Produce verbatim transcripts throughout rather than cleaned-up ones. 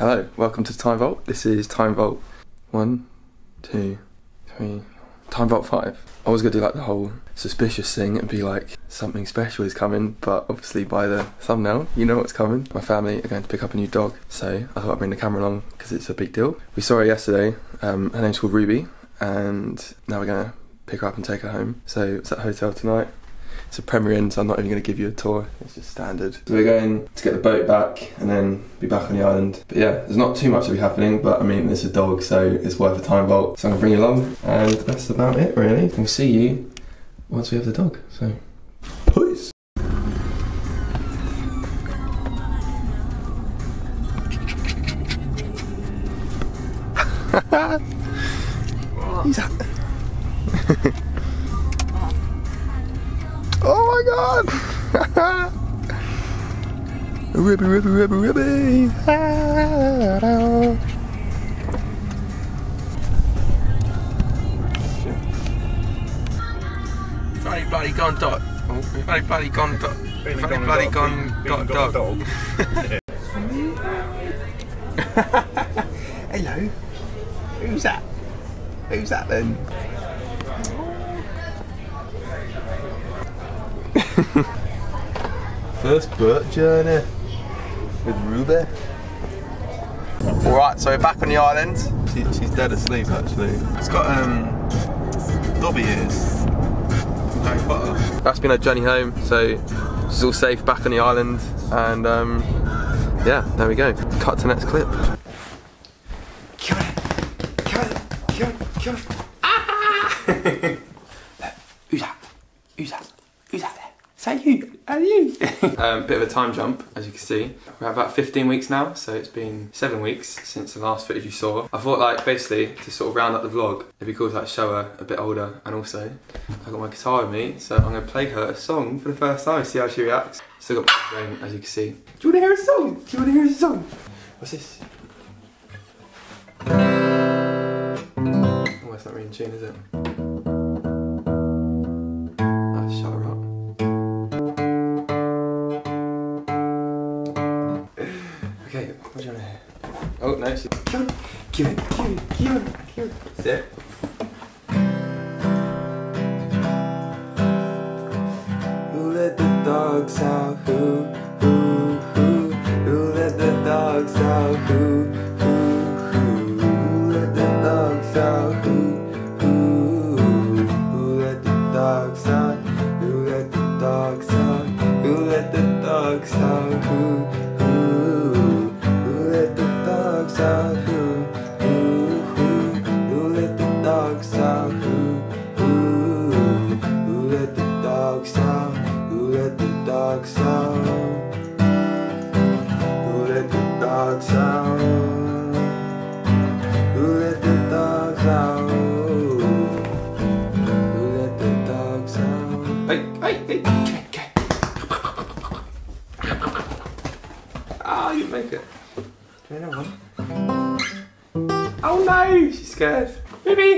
Hello, welcome to Time Vault. This is Time Vault one, two, three, Time Vault five. I was gonna do like the whole suspicious thing and be like, something special is coming, but obviously by the thumbnail, you know what's coming. My family are going to pick up a new dog, so I thought I'd bring the camera along because it's a big deal. We saw her yesterday, um, her name's called Ruby, and now we're gonna pick her up and take her home. So it's at the hotel tonight. It's a Premier Inn, so I'm not even going to give you a tour, it's just standard. So we're going to get the boat back and then be back on the island. But yeah, there's not too much to be happening, but I mean, it's a dog, so it's worth a time vault. So I'm going to bring you along, and that's about it, really. We'll see you once we have the dog, so peace. He's out. Oh my god! Ruby, Ruby, Ruby, Ruby! Ah, shit. Bloody, bloody gone dog. Oh. Bloody, bloody gone dog. Bloody, bloody, bloody gone dog. Dog. Dog. Hello. Who's that? Who's that then? First boat journey with Ruby. Alright, so we're back on the island. She, she's dead asleep actually. It's got um, Dobby ears. Harry Potter. That's been our journey home, so she's all safe back on the island. And um, yeah, there we go. Cut to next clip. Kill it! Kill it! Kill it! Kill it! Ah! Look, who's that? Who's that? Who's that there? Is that you? Are you? um, bit of a time jump, as you can see. We're at about fifteen weeks now, so it's been seven weeks since the last footage you saw. I thought, like, basically, to sort of round up the vlog, it'd be cool to like show her a bit older, and also, I got my guitar with me, so I'm gonna play her a song for the first time, see how she reacts. Still got my brain, as you can see. Do you wanna hear a song? Do you wanna hear a song? What's this? Oh, it's not really in tune, is it? That's shut her up. Okay, what do you want to hear? Oh, no, she's... Kill it, kill it, kill it, kill it, kill it. That's it. Who let the dogs out? Who, who, who? Who let the dogs out? Who, who, who? Who let the dogs out? Who, who, who? Who let the dogs out? Who let the dogs out? Who let the dogs out? Who, who? Out, who, who, who, who let the dogs out? Who, who, who let the dogs out? Who let the dogs out? Who let the dogs out? Who let the dogs out? Who let the dogs out? Hey, hey, hey, okay, okay. Ah, you make it. Do you know what? Oh no! She's scared. Ruby!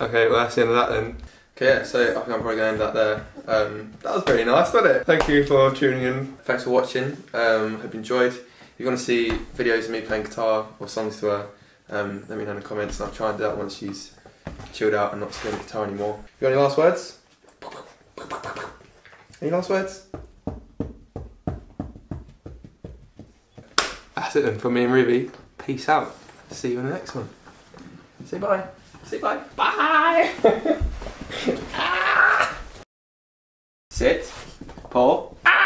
Okay, well that's the end of that then. Okay, yeah, so I think I'm probably going to end that there. Um, that was very nice, wasn't it? Thank you for tuning in. Thanks for watching. Um, hope you enjoyed. If you want to see videos of me playing guitar or songs to her, um, let me know in the comments and I'll try and do that once she's chilled out and not scared of guitar anymore. You got any last words? Any last words? That's it then from me and Ruby. Peace out. See you in the next one. Say bye. Say bye. Bye! Ah! Sit. Paul. Ah!